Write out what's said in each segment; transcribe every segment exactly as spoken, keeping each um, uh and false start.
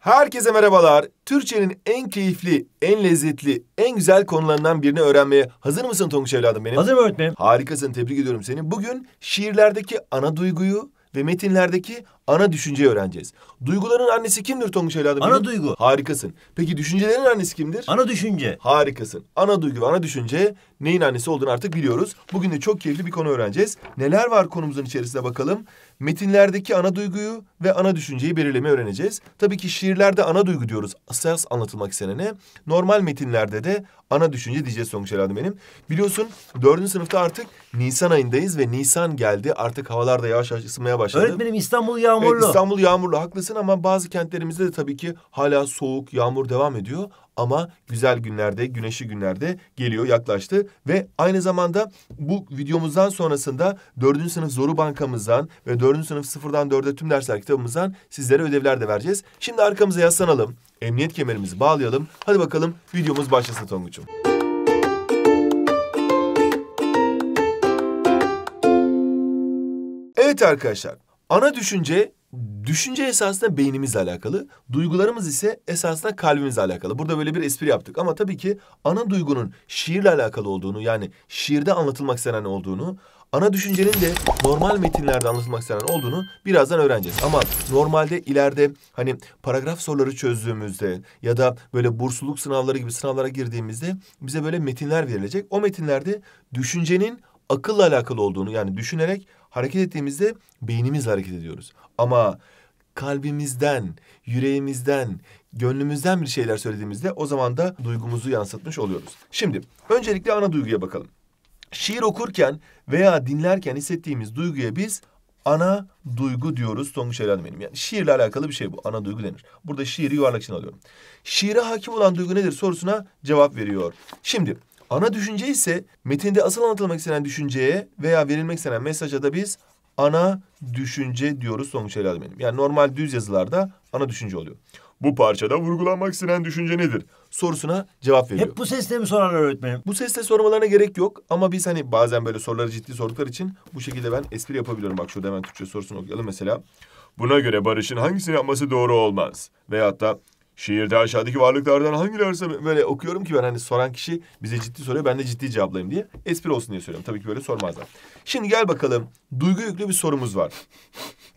Herkese merhabalar. Türkçenin en keyifli, en lezzetli, en güzel konularından birini öğrenmeye hazır mısın Tonguç evladım benim? Hazırım öğretmenim. Harikasın, tebrik ediyorum seni. Bugün şiirlerdeki ana duyguyu ve metinlerdeki ana düşünceyi öğreneceğiz. Duyguların annesi kimdir Tonguç evladım benim? Ana duygu. Harikasın. Peki düşüncelerin annesi kimdir? Ana düşünce. Harikasın. Ana duygu ve ana düşünce neyin annesi olduğunu artık biliyoruz. Bugün de çok keyifli bir konu öğreneceğiz. Neler var konumuzun içerisine bakalım. Metinlerdeki ana duyguyu ve ana düşünceyi belirlemeyi öğreneceğiz. Tabii ki şiirlerde ana duygu diyoruz. Asas anlatılmak istenene. Normal metinlerde de ana düşünce diyeceğiz Tonguç evladım benim. Biliyorsun dördüncü sınıfta artık Nisan ayındayız ve Nisan geldi. Artık havalar da yavaş yavaş ısınmaya başladı. Öğretmenim İstanbul yağmurlu. Evet, İstanbul yağmurlu, haklısın ama bazı kentlerimizde de tabii ki hala soğuk, yağmur devam ediyor. Ama güzel günlerde, güneşli günlerde geliyor, yaklaştı. Ve aynı zamanda bu videomuzdan sonrasında dördüncü sınıf Soru Bankamızdan ve dördüncü sınıf Sıfırdan Dörde tüm dersler kitabımızdan sizlere ödevler de vereceğiz. Şimdi arkamıza yaslanalım, emniyet kemerimizi bağlayalım. Hadi bakalım videomuz başlasın Tonguç'um. Evet arkadaşlar, ana düşünce... Düşünce esasında beynimizle alakalı, duygularımız ise esasında kalbimizle alakalı. Burada böyle bir espri yaptık ama tabii ki ana duygunun şiirle alakalı olduğunu, yani şiirde anlatılmak istenen olduğunu, ana düşüncenin de normal metinlerde anlatılmak istenen olduğunu birazdan öğreneceğiz. Ama normalde ileride hani paragraf soruları çözdüğümüzde ya da böyle bursluluk sınavları gibi sınavlara girdiğimizde bize böyle metinler verilecek. O metinlerde düşüncenin akılla alakalı olduğunu, yani düşünerek hareket ettiğimizde beynimizle hareket ediyoruz. Ama kalbimizden, yüreğimizden, gönlümüzden bir şeyler söylediğimizde o zaman da duygumuzu yansıtmış oluyoruz. Şimdi öncelikle ana duyguya bakalım. Şiir okurken veya dinlerken hissettiğimiz duyguya biz ana duygu diyoruz Tonguç Ela benim. Yani şiirle alakalı bir şey bu. Ana duygu denir. Burada şiiri yuvarlak için alıyorum. Şiire hakim olan duygu nedir sorusuna cevap veriyor. Şimdi... Ana düşünce ise metinde asıl anlatılmak istenen düşünceye veya verilmek istenen mesaja da biz ana düşünce diyoruz Tonguç Ela benim. Yani normal düz yazılarda ana düşünce oluyor. Bu parçada vurgulanmak istenen düşünce nedir sorusuna cevap veriyor. Hep bu sesle mi sorarlar öğretmenim? Bu sesle sormalarına gerek yok ama biz hani bazen böyle soruları ciddi sordukları için bu şekilde ben espri yapabiliyorum. Bak şurada hemen Türkçe sorusunu okuyalım mesela. Buna göre Barış'ın hangisini yapması doğru olmaz? Veyahut da şiirde aşağıdaki varlıklardan hangilerse böyle okuyorum ki ben hani soran kişi bize ciddi soruyor, ben de ciddi cevaplayayım diye. Espri olsun diye söylüyorum. Tabii ki böyle sormazlar. Şimdi gel bakalım. Duygu yüklü bir sorumuz var.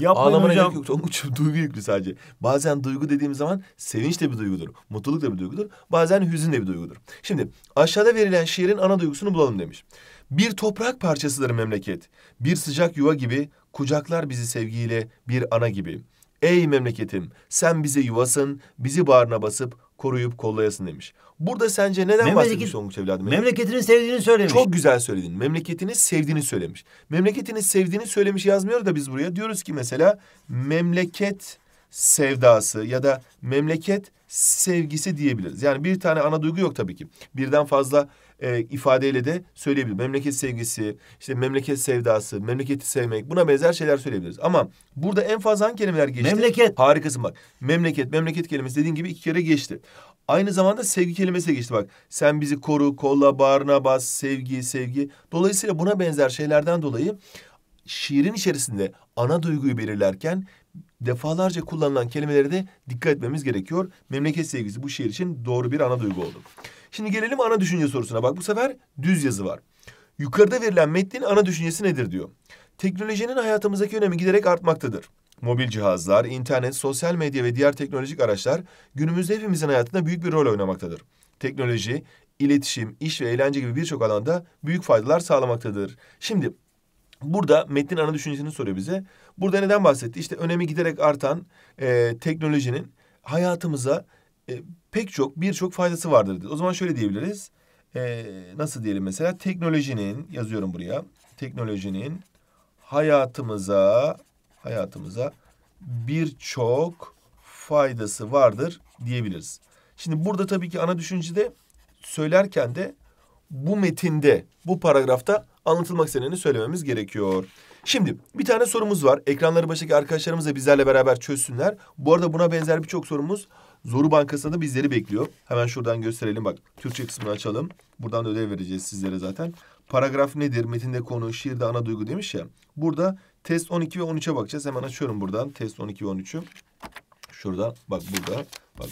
Yapmayın ağlamana hocam. Gerek yok. Tonguç, duygu yüklü sadece. Bazen duygu dediğimiz zaman sevinç de bir duygudur. Mutluluk da bir duygudur. Bazen hüzün de bir duygudur. Şimdi aşağıda verilen şiirin ana duygusunu bulalım demiş. Bir toprak parçasıdır memleket. Bir sıcak yuva gibi kucaklar bizi sevgiyle bir ana gibi. Ey memleketim, sen bize yuvasın, bizi bağrına basıp koruyup kollayasın demiş. Burada sence neden Memleket, bahsetmiş Tonguç evladım? Memleketini sevdiğini söylemiş. Çok güzel söyledin. Memleketini sevdiğini söylemiş. Memleketini sevdiğini söylemiş yazmıyor da biz buraya diyoruz ki mesela memleket sevdası ya da memleket sevgisi diyebiliriz. Yani bir tane ana duygu yok tabii ki. Birden fazla e, ifadeyle de söyleyebiliriz. Memleket sevgisi, işte memleket sevdası, memleketi sevmek, buna benzer şeyler söyleyebiliriz. Ama burada en fazla hangi kelimeler geçti? Memleket. Harikasın bak. Memleket, memleket kelimesi dediğin gibi iki kere geçti. Aynı zamanda sevgi kelimesi de geçti bak. Sen bizi koru, kolla, bağrına bas, sevgi, sevgi. Dolayısıyla buna benzer şeylerden dolayı şiirin içerisinde ana duyguyu belirlerken defalarca kullanılan kelimelere de dikkat etmemiz gerekiyor. Memleket sevgisi bu şiir için doğru bir ana duygu oldu. Şimdi gelelim ana düşünce sorusuna. Bak bu sefer düz yazı var. Yukarıda verilen metnin ana düşüncesi nedir diyor. Teknolojinin hayatımızdaki önemi giderek artmaktadır. Mobil cihazlar, internet, sosyal medya ve diğer teknolojik araçlar günümüzde hepimizin hayatında büyük bir rol oynamaktadır. Teknoloji, iletişim, iş ve eğlence gibi birçok alanda büyük faydalar sağlamaktadır. Şimdi... Burada metnin ana düşüncesini soruyor bize. Burada neden bahsetti? İşte önemi giderek artan e, teknolojinin hayatımıza e, pek çok birçok faydası vardır. O zaman şöyle diyebiliriz. E, nasıl diyelim mesela? Teknolojinin, yazıyorum buraya. Teknolojinin hayatımıza hayatımıza birçok faydası vardır diyebiliriz. Şimdi burada tabii ki ana düşüncede söylerken de bu metinde, bu paragrafta anlatılmak isteneni söylememiz gerekiyor. Şimdi bir tane sorumuz var. Ekranları başındaki arkadaşlarımız da bizlerle beraber çözsünler. Bu arada buna benzer birçok sorumuz Soru Bankası'nda da bizleri bekliyor. Hemen şuradan gösterelim. Bak Türkçe kısmını açalım. Buradan da ödev vereceğiz sizlere zaten. Paragraf nedir? Metinde konu, şiirde ana duygu demiş ya. Burada test on iki ve on üçe bakacağız. Hemen açıyorum buradan test on iki ve on üçü. şurada, bak burada, bak,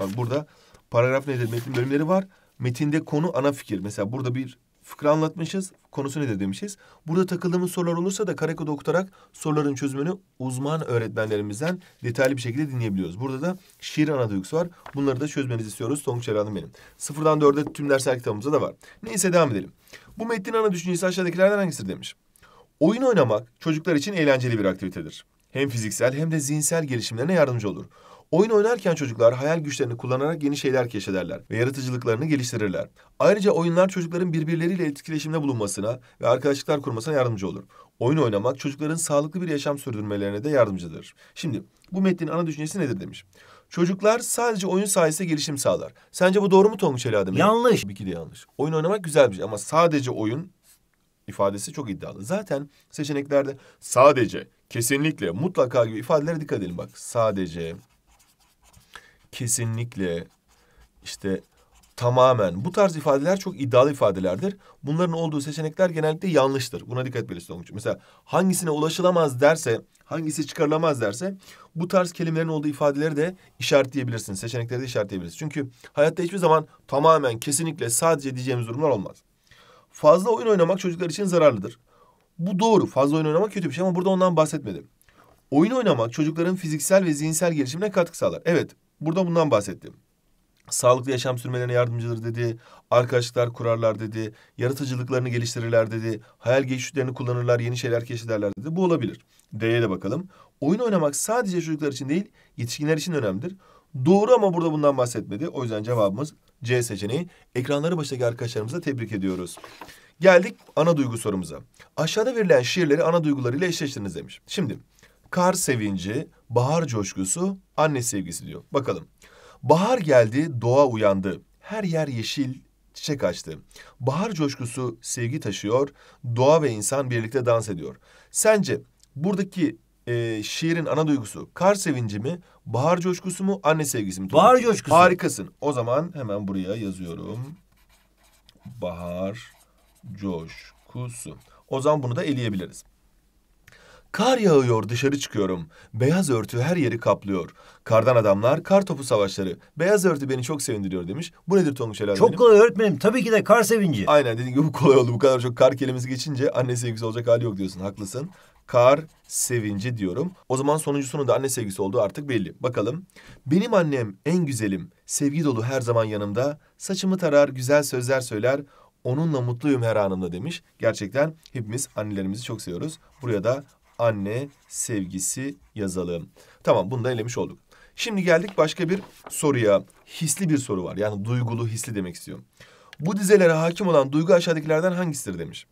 bak burada paragraf nedir? Metin bölümleri var. Metinde konu ana fikir. Mesela burada bir fıkra anlatmışız. Konusu nedir demişiz. Burada takıldığımız sorular olursa da karekodu okutarak soruların çözümünü uzman öğretmenlerimizden detaylı bir şekilde dinleyebiliyoruz. Burada da şiir ana duygusu var. Bunları da çözmenizi istiyoruz. Tonguç Ela'nın benim. Sıfırdan dörde tüm dersler kitabımızda da var. Neyse devam edelim. Bu metnin ana düşüncesi aşağıdakilerden hangisidir demiş. Oyun oynamak çocuklar için eğlenceli bir aktivitedir. Hem fiziksel hem de zihinsel gelişimlerine yardımcı olur. Oyun oynarken çocuklar hayal güçlerini kullanarak yeni şeyler keşfederler ve yaratıcılıklarını geliştirirler. Ayrıca oyunlar çocukların birbirleriyle etkileşimde bulunmasına ve arkadaşlıklar kurmasına yardımcı olur. Oyun oynamak çocukların sağlıklı bir yaşam sürdürmelerine de yardımcıdır. Şimdi bu metnin ana düşüncesi nedir demiş. Çocuklar sadece oyun sayesinde gelişim sağlar. Sence bu doğru mu Tonguç Ela? Yanlış. Tabii ki de yanlış. Oyun oynamak güzel bir şey ama sadece oyun ifadesi çok iddialı. Zaten seçeneklerde sadece, kesinlikle, mutlaka gibi ifadelere dikkat edelim. Bak sadece, kesinlikle, işte tamamen, bu tarz ifadeler çok iddialı ifadelerdir. Bunların olduğu seçenekler genellikle yanlıştır. Buna dikkat etmelisin Tonguç. Mesela hangisine ulaşılamaz derse, hangisi çıkarılamaz derse bu tarz kelimelerin olduğu ifadeleri de işaretleyebilirsiniz. Seçenekleri de işaretleyebilirsiniz. Çünkü hayatta hiçbir zaman tamamen, kesinlikle, sadece diyeceğimiz durumlar olmaz. Fazla oyun oynamak çocuklar için zararlıdır. Bu doğru. Fazla oyun oynamak kötü bir şey ama burada ondan bahsetmedim. Oyun oynamak çocukların fiziksel ve zihinsel gelişimine katkı sağlar. Evet. Burada bundan bahsettim. Sağlıklı yaşam sürmelerine yardımcıdır dedi. Arkadaşlıklar kurarlar dedi. Yaratıcılıklarını geliştirirler dedi. Hayal güçlerini kullanırlar, yeni şeyler keşfederler dedi. Bu olabilir. D'ye de bakalım. Oyun oynamak sadece çocuklar için değil, yetişkinler için önemlidir. Doğru ama burada bundan bahsetmedi. O yüzden cevabımız C seçeneği. Ekranları başındaki arkadaşlarımıza tebrik ediyoruz. Geldik ana duygu sorumuza. Aşağıda verilen şiirleri ana duygularıyla eşleştiriniz demiş. Şimdi kar sevinci, bahar coşkusu, anne sevgisi diyor. Bakalım. Bahar geldi, doğa uyandı. Her yer yeşil, çiçek açtı. Bahar coşkusu sevgi taşıyor. Doğa ve insan birlikte dans ediyor. Sence buradaki e, şiirin ana duygusu kar sevinci mi, bahar coşkusu mu, anne sevgisi mi? Bahar coşkusu. Harikasın. O zaman hemen buraya yazıyorum. Bahar coşkusu. O zaman bunu da eleyebiliriz. Kar yağıyor, dışarı çıkıyorum. Beyaz örtü her yeri kaplıyor. Kardan adamlar, kar topu savaşları. Beyaz örtü beni çok sevindiriyor demiş. Bu nedir Tonguç Ela? Çok benim? Kolay öğretmenim. Tabii ki de kar sevinci. Aynen dediğim gibi bu kolay oldu. Bu kadar çok kar kelimesi geçince anne sevgisi olacak hali yok diyorsun. Haklısın. Kar sevinci diyorum. O zaman sonuncusunun da anne sevgisi olduğu artık belli. Bakalım. Benim annem en güzelim. Sevgi dolu her zaman yanımda. Saçımı tarar, güzel sözler söyler. Onunla mutluyum her anımda demiş. Gerçekten hepimiz annelerimizi çok seviyoruz. Buraya da anne sevgisi yazalım. Tamam, bunu da elemiş olduk. Şimdi geldik başka bir soruya. Hisli bir soru var. Yani duygulu, hisli demek istiyorum. Bu dizelere hakim olan duygu aşağıdakilerden hangisidir demiş.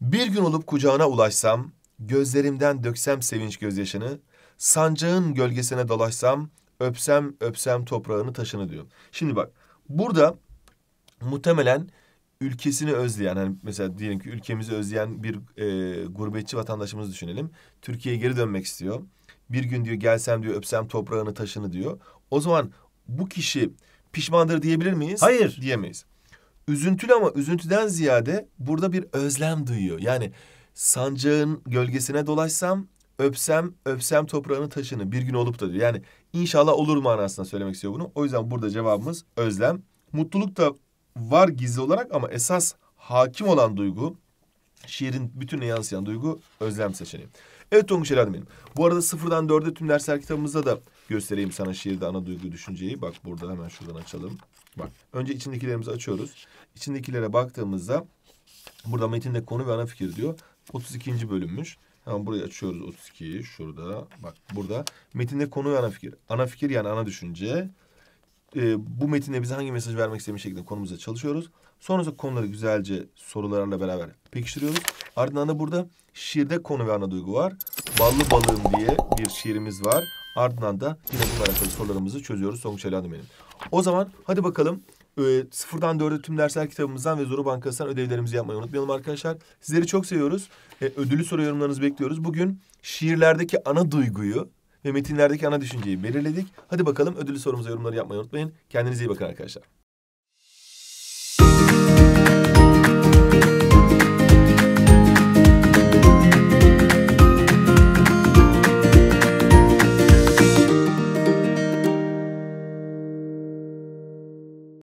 Bir gün olup kucağına ulaşsam, gözlerimden döksem sevinç gözyaşını, sancağın gölgesine dolaşsam, öpsem öpsem toprağını taşını diyor. Şimdi bak, burada muhtemelen ülkesini özleyen, hani mesela diyelim ki ülkemizi özleyen bir e, gurbetçi vatandaşımızı düşünelim. Türkiye'ye geri dönmek istiyor. Bir gün diyor gelsem diyor öpsem toprağını taşını diyor. O zaman bu kişi pişmandır diyebilir miyiz? Hayır. Diyemeyiz. Üzüntülü ama üzüntüden ziyade burada bir özlem duyuyor. Yani sancağın gölgesine dolaşsam, öpsem öpsem toprağını taşını, bir gün olup da diyor. Yani inşallah olur manasında söylemek istiyor bunu. O yüzden burada cevabımız özlem. Mutluluk da var gizli olarak ama esas hakim olan duygu, şiirin bütününe yansıyan duygu özlem seçeneği. Evet Tonguç Ela benim. Bu arada sıfırdan dörde tüm dersler kitabımızda da göstereyim sana şiirde ana duygu düşünceyi. Bak burada hemen şuradan açalım. Bak önce içindekilerimizi açıyoruz. İçindekilere baktığımızda burada metinde konu ve ana fikir diyor. otuz ikinci bölünmüş. Hemen burayı açıyoruz otuz ikiyi şurada. Bak burada metinde konu ve ana fikir. Ana fikir yani ana düşünce. Ee, bu metinde bize hangi mesaj vermek istediğimiz şekilde konumuza çalışıyoruz. Sonrasında konuları güzelce sorularla beraber pekiştiriyoruz. Ardından da burada şiirde konu ve ana duygu var. Ballı balığım diye bir şiirimiz var. Ardından da yine bunlara alakalı sorularımızı çözüyoruz. Tonguç Ela benim. O zaman hadi bakalım e, sıfırdan dörde tüm dersler kitabımızdan ve Soru Bankası'ndan ödevlerimizi yapmayı unutmayalım arkadaşlar. Sizleri çok seviyoruz. E, ödüllü soru yorumlarınızı bekliyoruz. Bugün şiirlerdeki ana duyguyu ve metinlerdeki ana düşünceyi belirledik. Hadi bakalım ödüllü sorumuza yorumları yapmayı unutmayın. Kendinize iyi bakın arkadaşlar.